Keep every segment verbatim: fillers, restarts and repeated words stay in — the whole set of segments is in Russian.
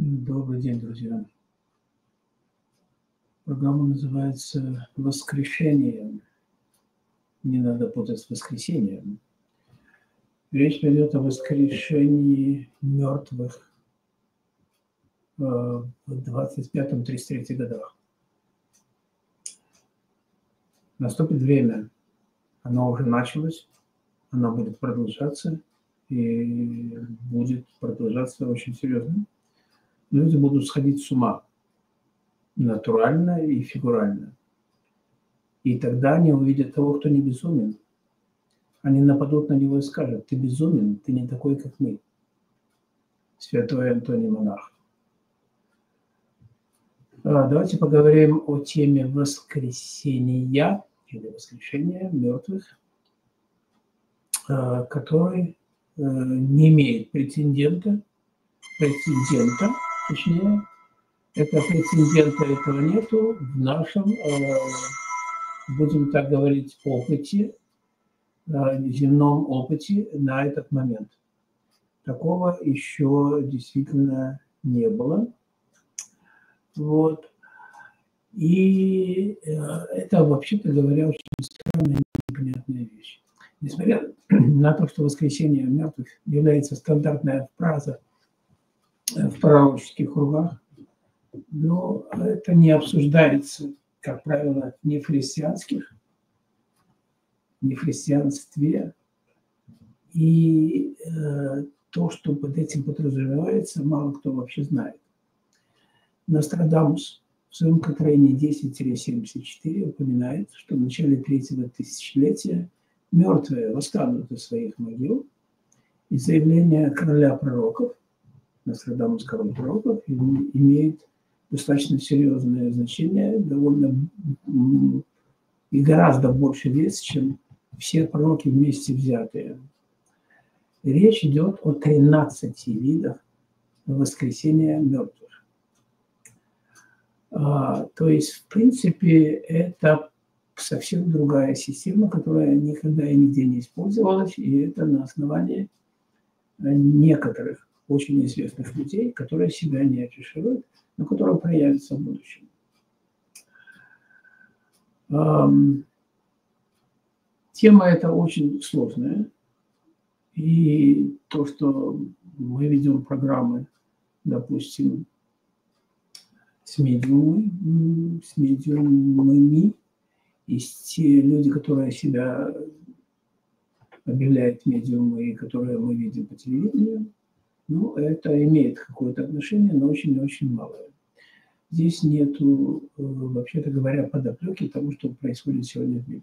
Добрый день, друзья. Программа называется «Воскрешение». Не надо путать с воскресением. Речь идет о воскрешении мертвых в двадцать пятом — тридцать третьем годах. Наступит время. Оно уже началось, оно будет продолжаться и будет продолжаться очень серьезно. Люди будут сходить с ума, натурально и фигурально. И тогда они увидят того, кто не безумен. Они нападут на него и скажут: ты безумен, ты не такой, как мы. Святой Антоний Монах. Давайте поговорим о теме воскресения или воскрешения мертвых, который не имеет претендента, претендента, точнее, это прецедента этого нету в нашем, будем так говорить, опыте, земном опыте на этот момент. Такого еще действительно не было. Вот. И это, вообще-то говоря, очень странная и непонятная вещь. Несмотря на то, что воскресение мертвых является стандартная фраза в пророческих кругах, но это не обсуждается, как правило, ни в христианских, ни в христианстве. И э, то, что под этим подразумевается, мало кто вообще знает. Нострадамус в своем Контрейне десять семьдесят четыре упоминает, что в начале третьего тысячелетия мертвые восстанут из своих могил, и заявление короля пророков, Нострадамус король пророков, имеет достаточно серьезное значение, довольно и гораздо больше вес, чем все пророки вместе взятые. Речь идет о тринадцати видах воскресения мертвых. А, то есть, в принципе, это совсем другая система, которая никогда и нигде не использовалась, и это на основании некоторых очень известных людей, которые себя не афишируют, но которые проявятся в будущем. Тема эта очень сложная, и то, что мы ведем программы, допустим, с медиумами, с медиумами, и те люди, которые себя объявляют медиумы, которые мы видим по телевидению, ну, это имеет какое-то отношение, но очень-очень малое. Здесь нету, вообще-то говоря, подоплеки того, что происходит сегодня в мире.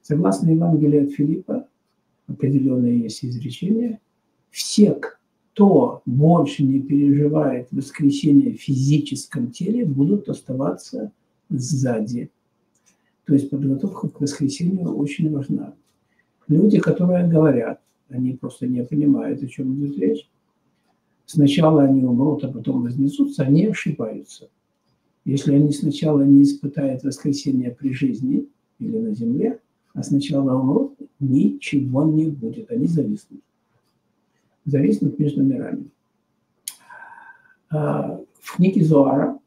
Согласно Евангелию от Филиппа, определенное есть изречение, все, кто больше не переживает воскресение в физическом теле, будут оставаться сзади. То есть подготовка к воскресению очень важна. Люди, которые говорят, они просто не понимают, о чем идет речь. Сначала они умрут, а потом вознесутся, они ошибаются. Если они сначала не испытают воскресение при жизни или на земле, а сначала умрут, ничего не будет, они зависнут. Зависнут между мирами. В книге Зуара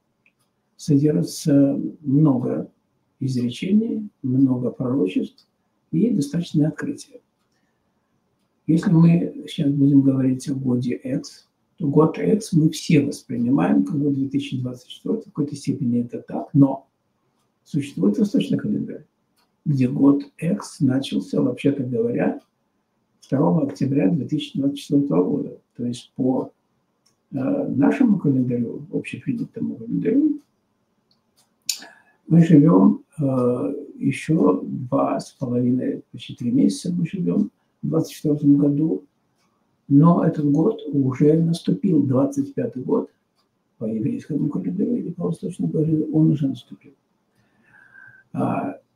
содержится много изречений, много пророчеств и достаточное открытие. Если мы сейчас будем говорить о годе X, то год X мы все воспринимаем как год две тысячи двадцать четвёртый, в какой-то степени это так, но существует восточный календарь, где год X начался, вообще-то говоря, второго октября две тысячи двадцать четвёртого года. То есть по э, нашему календарю, общепринятому календарю, мы живем э, еще два с половиной, почти три месяца мы живем в двадцать четвёртом году, но этот год уже наступил, двадцать пятый год, по еврейскому календарю или по восточному календарю, он уже наступил.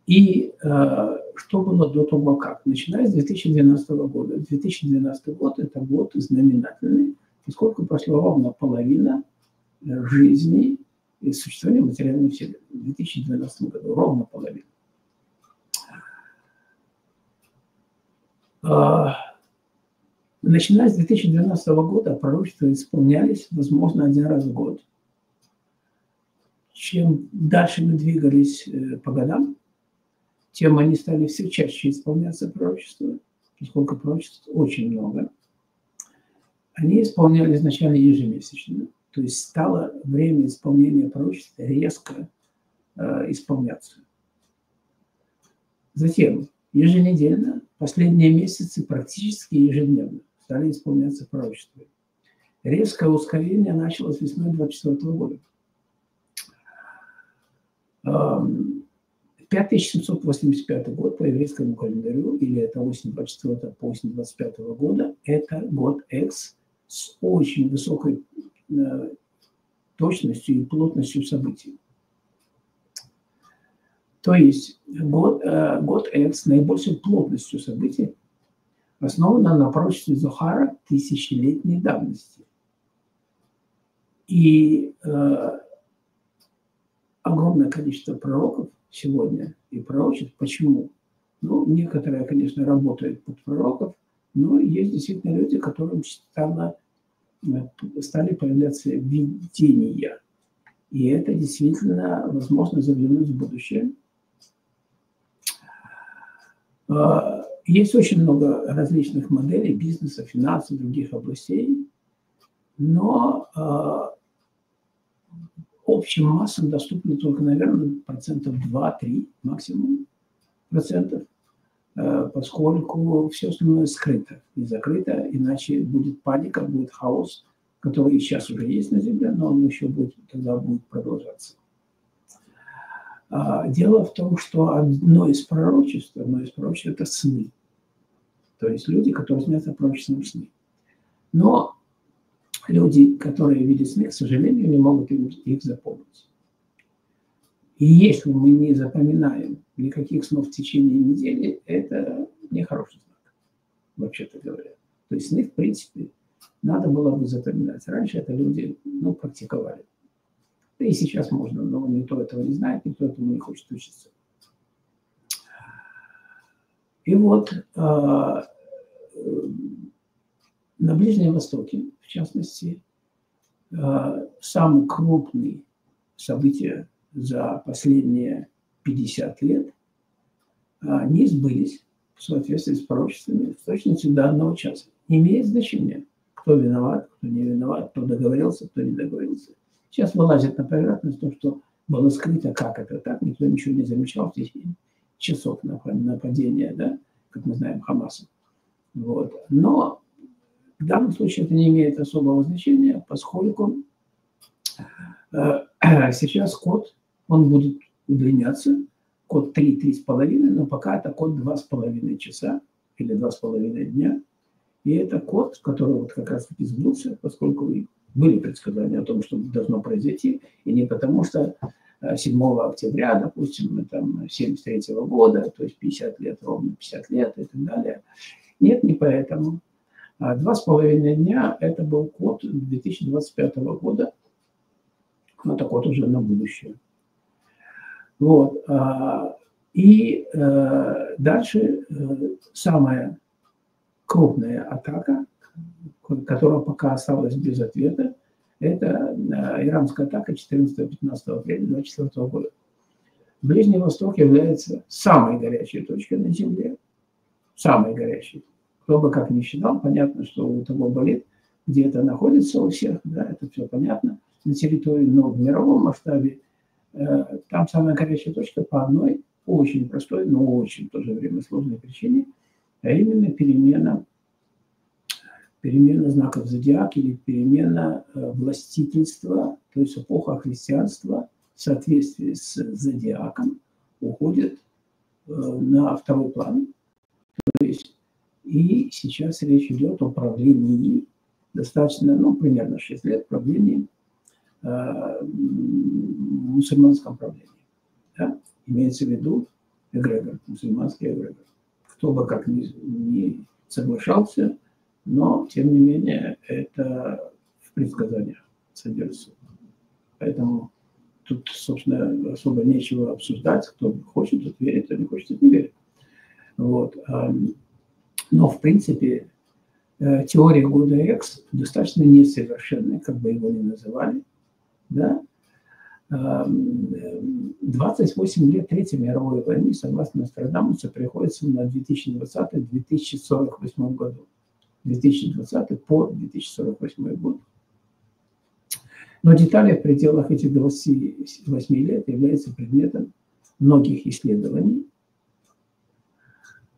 И что было до того, как? Начиная с две тысячи двенадцатого года. две тысячи двенадцатый год – это год знаменательный, поскольку прошла ровно половина жизни и существования материальной вселенной. В две тысячи двенадцатом году ровно половина. Начиная с две тысячи двенадцатого года пророчества исполнялись, возможно, один раз в год. Чем дальше мы двигались по годам, тем они стали все чаще исполняться пророчества, поскольку пророчеств очень много. Они исполняли изначально ежемесячно, то есть стало время исполнения пророчества резко э, исполняться. Затем еженедельно, последние месяцы практически ежедневно стали исполняться пророчества. Резкое ускорение началось весной две тысячи двадцать четвёртого года. пять тысяч семьсот восемьдесят пятый год по еврейскому календарю, или это осень двадцать четвёртого по осень двадцать пятого года, это год X с очень высокой э, точностью и плотностью событий. То есть год, э, год X с наибольшей плотностью событий основан на пророчестве Зуара тысячелетней давности. И э, огромное количество пророков сегодня и пророчеств. Почему? Ну, некоторые, конечно, работают под пророков, но есть действительно люди, которым стало, стали появляться видения. И это действительно возможно заглянуть в будущее. Есть очень много различных моделей бизнеса, финансов, других областей, но общим массам доступны только, наверное, процентов два-три максимум процентов, поскольку все остальное скрыто и закрыто, иначе будет паника, будет хаос, который и сейчас уже есть на Земле, но он еще будет, тогда будет продолжаться. Дело в том, что одно из пророчеств, одно из пророчеств – это сны. То есть люди, которые снятся пророчеством сны. Но люди, которые видят сны, к сожалению, не могут их запомнить. И если мы не запоминаем никаких снов в течение недели, это нехороший знак, вообще-то говоря. То есть сны, в принципе, надо было бы запоминать. Раньше это люди, ну, практиковали. Да и сейчас можно, но никто этого не знает, никто этому не хочет учиться. И вот на Ближнем Востоке, в частности, самые крупные события за последние пятьдесят лет не сбылись в соответствии с пророчествами в точности до одного часа. Не имеет значения, кто виноват, кто не виноват, кто договорился, кто не договорился. Сейчас вылазит на поверхность то, что было скрыто, как это так, никто ничего не замечал в течение часов нападения, да, как мы знаем, Хамаса. Вот. Но в данном случае это не имеет особого значения, поскольку э, сейчас код, он будет удлиняться, код три — три с половиной, но пока это код два с половиной часа или два с половиной дня. И это код, который вот как раз таки сбылся, поскольку были предсказания о том, что должно произойти, и не потому что седьмого октября, допустим, тысяча девятьсот семьдесят третьего года, то есть пятьдесят лет, ровно пятьдесят лет и так далее. Нет, не поэтому. Два с половиной дня – это был код две тысячи двадцать пятого года, но это код уже на будущее. Вот. И дальше самая крупная атака, которая пока осталась без ответа, это иранская атака четырнадцатого-пятнадцатого апреля две тысячи двадцать четвёртого года. Ближний Восток является самой горячей точкой на Земле, самой горячей. Кто бы как ни считал, понятно, что у того болит, где это находится у всех, да, это все понятно, на территории, но в мировом масштабе э, там самая горячая точка по одной очень простой, но очень в то же время сложной причине, а именно перемена, перемена знаков зодиака или перемена э, властительства, то есть эпоха христианства в соответствии с зодиаком уходит э, на второй план. То есть и сейчас речь идет о правлении, достаточно, ну, примерно шесть лет правления, э, мусульманском правлении. Да? Имеется в виду эгрегор, мусульманский эгрегор. Кто бы как ни, ни соглашался, но, тем не менее, это в предсказаниях содержится. Поэтому тут, собственно, особо нечего обсуждать. Кто хочет, тот верит, кто не хочет, тот не верит. Вот. Но, в принципе, теория Гуда Экс достаточно несовершенная, как бы его ни называли, да? двадцать восемь лет Третьей мировой войны, согласно Нострадамусу, приходится на две тысячи двадцатый — две тысячи сорок восьмой году. две тысячи двадцатый по две тысячи сорок восьмой год. Но детали в пределах этих двадцати восьми лет являются предметом многих исследований.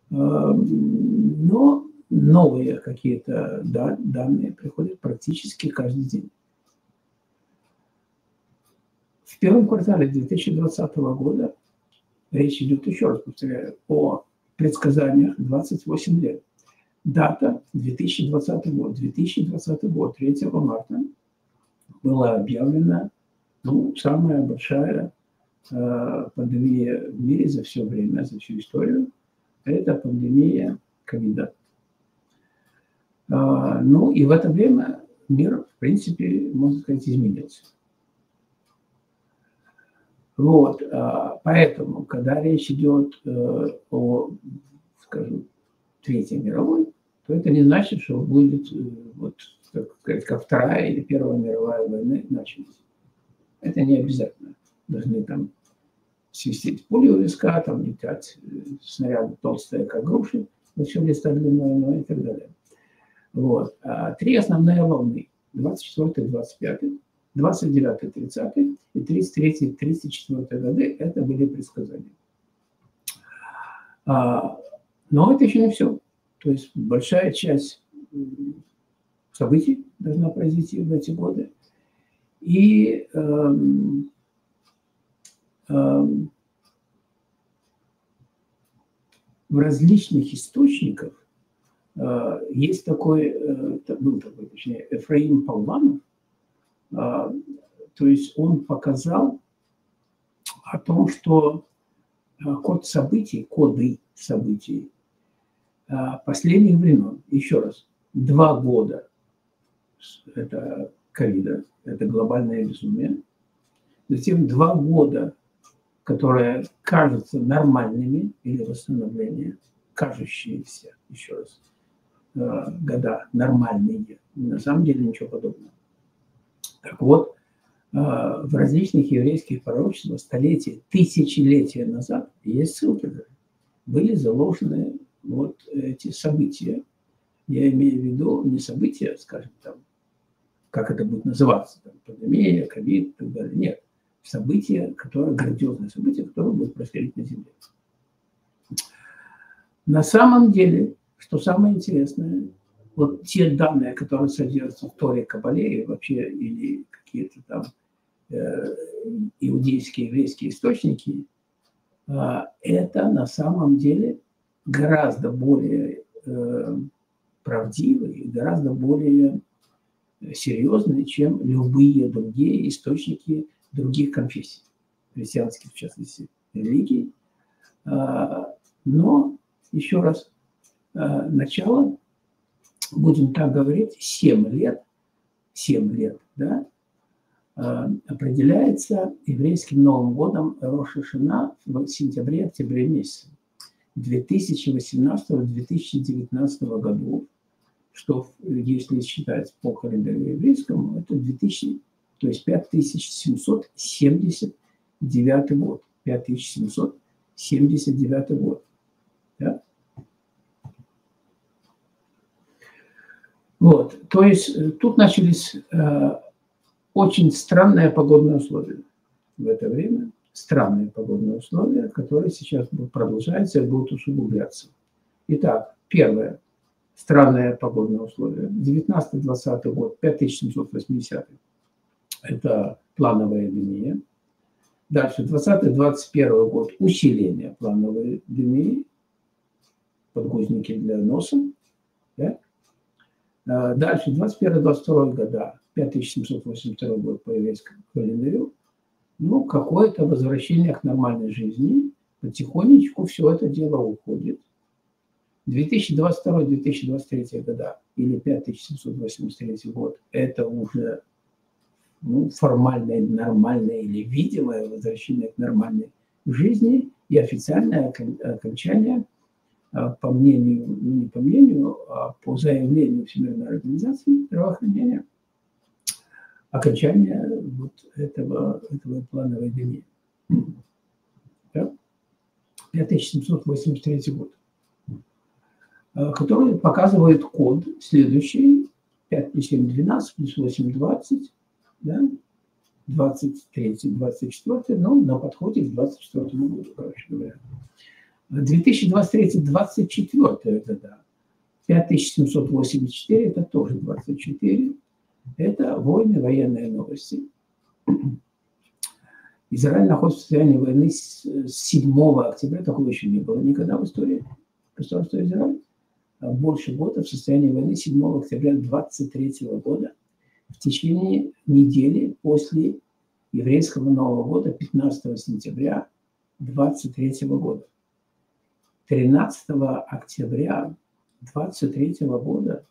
Но новые какие-то данные приходят практически каждый день. В первом квартале две тысячи двадцатого года речь идет, еще раз повторяю, о предсказаниях двадцать восемь лет. Дата две тысячи двадцатый год. две тысячи двадцатый год, третьего марта, была объявлена, ну, самая большая э, пандемия в мире за все время, за всю историю. Это пандемия ковида. Э, ну и в это время мир, в принципе, можно сказать, изменился. Вот, э, поэтому, когда речь идет э, о, скажем, Третьей мировой, то это не значит, что будет, вот, как сказать, как Вторая или Первая мировая война началась. Это не обязательно. Должны там свистеть пули у виска, там летать снаряды толстые, как груши, но все листа длинная и так далее. Вот. А три основные волны: двадцать четвёртый, двадцать пятый, двадцать девятый, тридцатый и тридцать третий, тридцать четвёртый годы – это были предсказания. Но это еще не все. То есть большая часть событий должна произойти в эти годы. И эм, эм, в различных источниках э, есть такой, э, был такой, точнее, Эфраим Палванов, э, то есть он показал о том, что код событий, коды событий последних времен, еще раз, два года это ковида, это глобальное безумие, затем два года, которые кажутся нормальными или восстановление, кажущиеся, еще раз, года нормальные, на самом деле ничего подобного. Так вот, в различных еврейских пророчествах столетия, тысячелетия назад, есть ссылки, были заложены вот эти события. Я имею в виду не события, скажем, там, как это будет называться, там, пандемия, ковид и так далее. Нет, события, которые, грандиозные события, которые будут происходить на Земле. На самом деле, что самое интересное, вот те данные, которые содержатся в Торе, Кабале и вообще, или какие-то там э, иудейские, еврейские источники, э, это на самом деле гораздо более э, правдивые, гораздо более серьезные, чем любые другие источники других конфессий, христианских, в частности, религий. Э, но, еще раз, э, начало, будем так говорить, семь лет, семь лет, да, определяется еврейским Новым годом Роша Шина в сентябре-октябре месяце две тысячи восемнадцатого — две тысячи девятнадцатого году, что, если считать по календарю еврейскому, это две тысячи, то есть пять тысяч семьсот семьдесят девятый год, пять тысяч семьсот семьдесят девятый год, да? Вот, то есть тут начались э, очень странные погодные условия в это время, странные погодные условия, которые сейчас продолжаются и будут усугубляться. Итак, первое, странные погодные условия. девятнадцатый — двадцатый год, пять тысяч семьсот восьмидесятый, это плановая эпидемия. Дальше, двадцатый — двадцать первый год, усиление плановой эпидемии, подгузники для носа, да? Дальше, двадцать первый — двадцать второй года, пять тысяч семьсот восемьдесят второй год по еврейскому календарю, ну, какое-то возвращение к нормальной жизни, потихонечку все это дело уходит. две тысячи двадцать второй — две тысячи двадцать третий года или пять тысяч семьсот восемьдесят третий год, это уже, ну, формальное, нормальное или видимое возвращение к нормальной жизни и официальное окончание по мнению, не по мнению, а по заявлению Всемирной организации здравоохранения, окончание вот этого, этого плана войны. Да? пять тысяч семьсот восемьдесят третий год, который показывает код следующий, пять плюс семь, двенадцать, плюс восемь, двадцать, да? двадцать третий, двадцать четвёртый, но на подходе к двадцать четвёртому году, короче говоря. две тысячи двадцать третий — двадцать четвёртый года, пять тысяч семьсот восемьдесят четыре, это тоже двадцать четыре, это войны, военные новости. Израиль находится в состоянии войны с седьмого октября, такого еще не было никогда в истории государства Израиль, больше года в состоянии войны седьмого октября двадцать третьего года, в течение недели после еврейского Нового года, пятнадцатого сентября двадцать третьего года. тринадцатого октября двадцать третьего года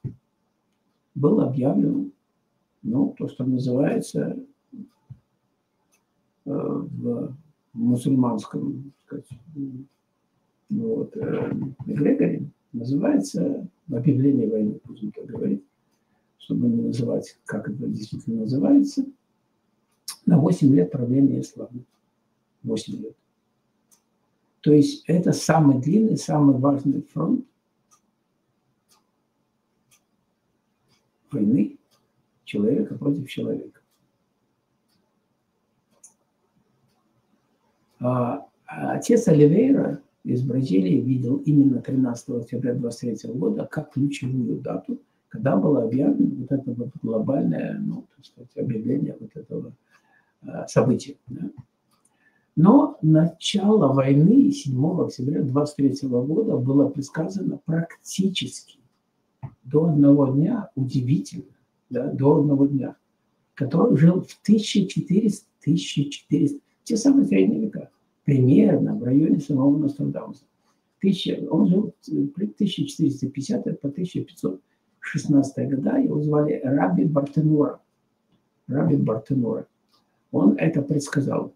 был объявлен, ну, то, что называется в мусульманском, так сказать, вот, эгрегоре, называется объявление войны, будем так говорить, чтобы не называть, как это действительно называется, на восемь лет правления ислама. восемь лет. То есть это самый длинный, самый важный фронт войны человека против человека. Отец Оливейра из Бразилии видел именно тринадцатого октября двадцать третьего года как ключевую дату, когда было объявлено вот это вот глобальное, ну, так сказать, объявление вот этого события. Да? Но начало войны седьмого октября двадцать третьего года было предсказано практически до одного дня, удивительно, да, до одного дня, который жил в тысяча четырёхсотом, тысяча четырёхсотом, те самые средние века, примерно в районе самого Нострадамуса. Он жил тысяча четыреста пятидесятого по тысяча пятьсот шестнадцатый года, его звали Раби Бартенура. Раби Бартенура. Он это предсказал.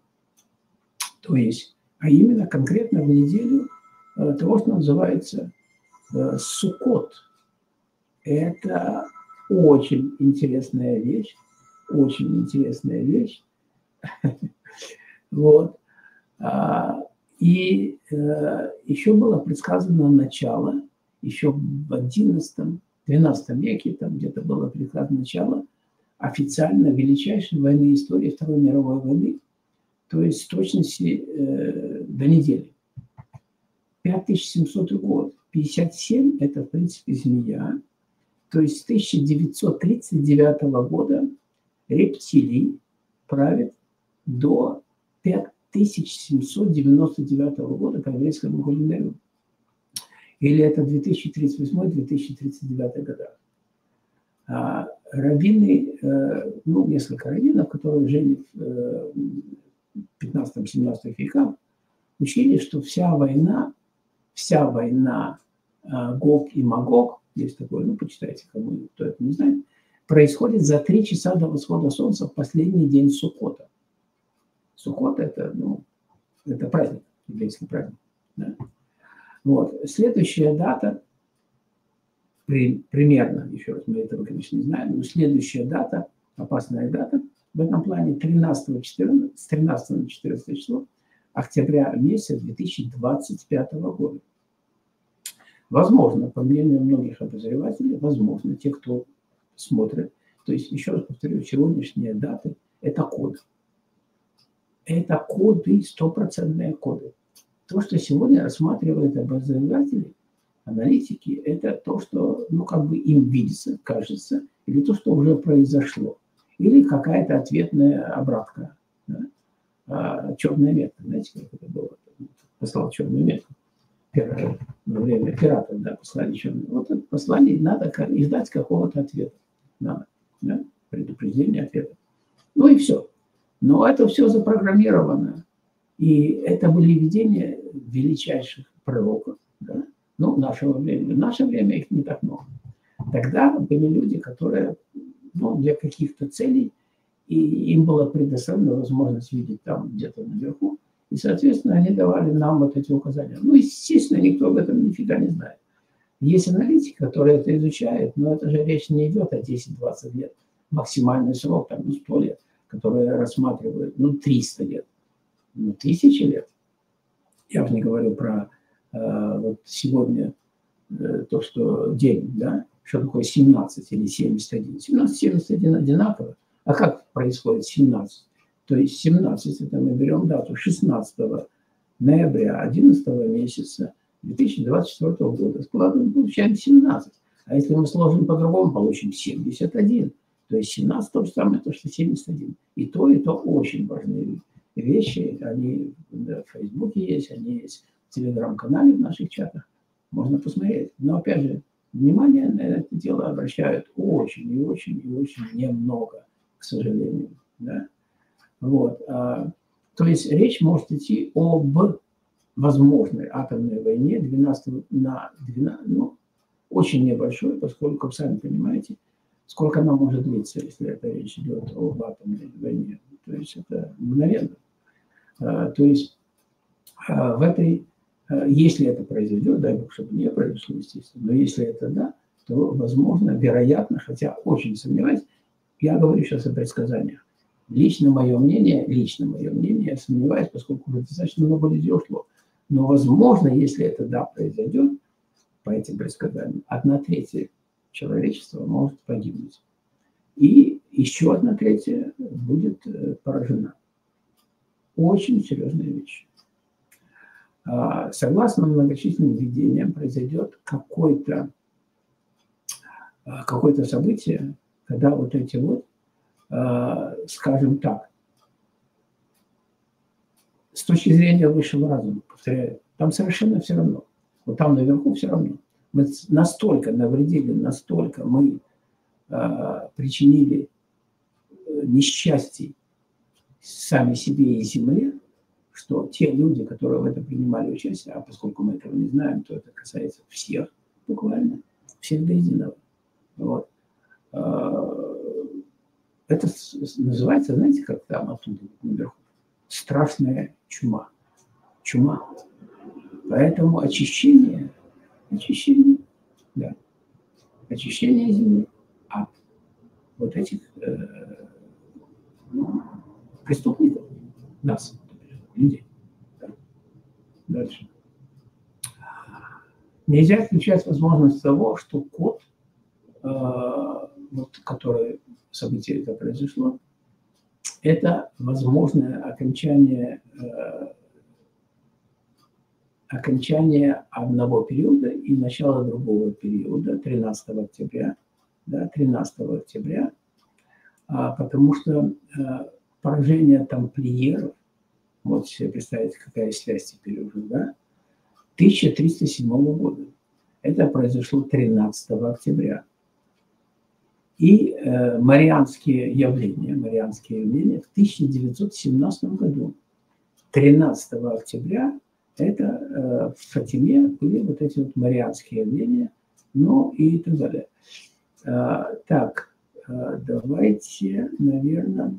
То есть, а именно конкретно в неделю того, что называется Суккот. Это очень интересная вещь, очень интересная вещь. Вот. И еще было предсказано начало, еще в одиннадцатом, двенадцатом веке, там где-то было предсказано начало официально величайшей войны истории, Второй мировой войны, то есть в точности э, до недели. пять тысяч семьсотый год, пятьдесят семь – это, в принципе, змея, то есть с тысяча девятьсот тридцать девятого года рептилии правят до пять тысяч семьсот девяносто девятого года по еврейскому календарю. Или это две тысячи тридцать восьмой — две тысячи тридцать девятый года. А раввины, ну, несколько раввинов, которые жили в пятнадцатом-семнадцатом веках, учили, что вся война, вся война Гог и Магог, есть такое, ну, почитайте, кому, кто это не знает, происходит за три часа до восхода солнца в последний день Суккота. Суккот – это, ну, это праздник, еврейский праздник. Да? Вот. Следующая дата, при, примерно, еще раз, мы этого, конечно, не знаем, но следующая дата, опасная дата, в этом плане тринадцатого, четырнадцатого, с тринадцатого на четырнадцатое число октября месяца две тысячи двадцать пятого года. Возможно, по мнению многих обозревателей, возможно, те, кто смотрит, то есть, еще раз повторю, сегодняшние даты – это код. Это коды, стопроцентные коды. То, что сегодня рассматривают обозреватели, аналитики, это то, что, ну, как бы им видится, кажется, или то, что уже произошло, или какая-то ответная обратка, да? а, черная метка, знаете, как это было? Послал черную метку. Первое время пиратов, да, послали черную. Вот это послание, надо и ждать какого-то ответа, надо, да? Предупреждение ответа. Ну и все. Но это все запрограммировано. И это были видения величайших пророков, да? Ну, нашего времени. В наше время их не так много. Тогда были люди, которые, ну, для каких-то целей, и им была предоставлена возможность видеть там где-то наверху, И, соответственно, они давали нам вот эти указания. Ну, естественно, никто об этом нифига не знает. Есть аналитики, которые это изучают, но это же речь не идет о десяти-двадцати лет. Максимальный срок, там, ну, сто лет, которые рассматривают, ну, триста лет, ну, тысячи лет. Я уже не говорю про э, вот сегодня э, то, что день, да, что такое семнадцать или семьдесят один. семнадцать, семьдесят один одинаково. А как происходит семнадцать? То есть семнадцать, это мы берем дату шестнадцатого ноября одиннадцатого месяца две тысячи двадцать четвёртого года. Складываем, получаем семнадцать. А если мы сложим по-другому, получим семьдесят один. То есть семнадцать то же самое, то, что семьдесят один. И то, и то очень важные вещи. Они в Фейсбуке есть, они есть в Телеграм-канале, в наших чатах. Можно посмотреть. Но, опять же, внимание на это дело обращают очень и очень и очень немного, к сожалению. Да? Вот. То есть речь может идти об возможной атомной войне двенадцать на двенадцать, ну, очень небольшой, поскольку, сами понимаете, сколько она может длиться, если это речь идет об атомной войне. То есть это мгновенно. То есть в этой, если это произойдет, дай бог, чтобы не произошло, естественно, но если это да, то возможно, вероятно, хотя очень сомневаюсь, я говорю сейчас о предсказаниях. Лично мое мнение, лично мое мнение, я сомневаюсь, поскольку уже достаточно много людей ушло. Но возможно, если это да произойдет, по этим предсказаниям, одна третья человечества может погибнуть. И еще одна третья будет поражена. Очень серьезная вещь. Согласно многочисленным видениям, произойдет какое-то какое-то событие, когда вот эти вот, скажем так, с точки зрения высшего разума, повторяю, там совершенно все равно. Вот там наверху все равно. Мы настолько навредили, настолько мы э, причинили несчастье сами себе и земле, что те люди, которые в этом принимали участие, а поскольку мы этого не знаем, то это касается всех, буквально, всех до единого. Вот. Это называется, знаете, как там оттуда наверху, страшная чума. Чума. Поэтому очищение, очищение, да, очищение земли от вот этих э, ну, преступников, нас, людей. Да. Дальше. Нельзя исключать возможность того, что код, э, вот, который событие это произошло, это возможное окончание э, окончание одного периода и начало другого периода, тринадцатого октября, да, тринадцатого октября, а, потому что а, поражение тамплиеров, вот себе представить, какая связь теперь уже, да, тысяча триста седьмого года, это произошло тринадцатого октября. И э, марианские явления, марианские явления в тысяча девятьсот семнадцатом году, тринадцатого октября, это э, в Фатиме были вот эти вот марианские явления, ну и так далее. А, так, а, давайте, наверное,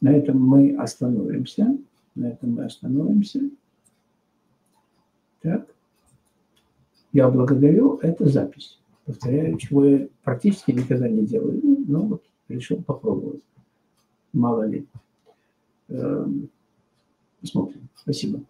на этом мы остановимся. На этом мы остановимся. Так, я благодарю, это запись. Повторяю, чего я практически никогда не делаю, но вот решил попробовать. Мало ли. Посмотрим. Спасибо.